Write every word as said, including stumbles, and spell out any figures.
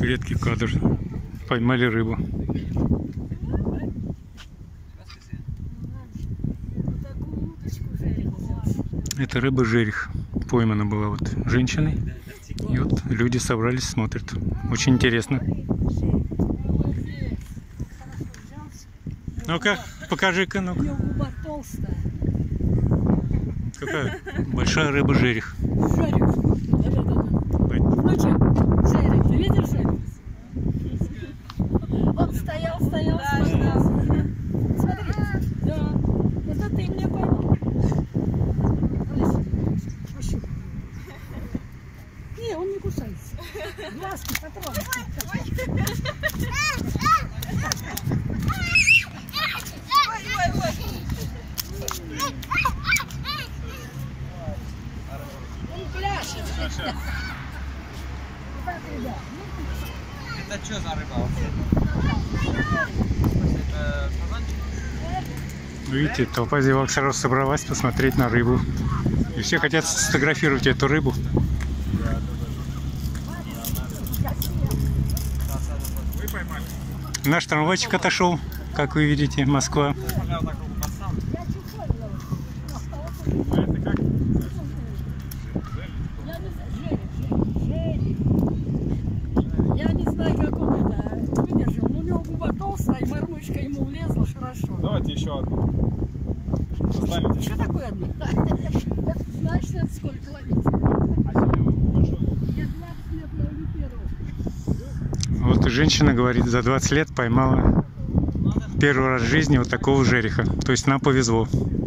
Редкий кадр. Поймали рыбу. Это рыба жерех. Поймана была вот женщиной. И вот люди собрались, смотрят. Очень интересно. Ну-ка, покажи-ка, ну-ка. Какая большая рыба жерех. Ну что, жерех, ты видел жерех? Он стоял, стоял, да, стоял. Смотри, да. Вот это ты мне поймал. Не, он не кусается. Глазки потрогай. Это что за рыба? Видите, толпа зевак сразу собралась посмотреть на рыбу. И все хотят сфотографировать эту рыбу. Наш трамвайчик отошел, как вы видите, Москва. Давайте еще одну. Оставите. Что такое одну? Значит, это сколько ловить? Я двадцать лет ловлю первого. Вот женщина говорит, за двадцать лет поймала первый раз в жизни вот такого жереха. То есть нам повезло.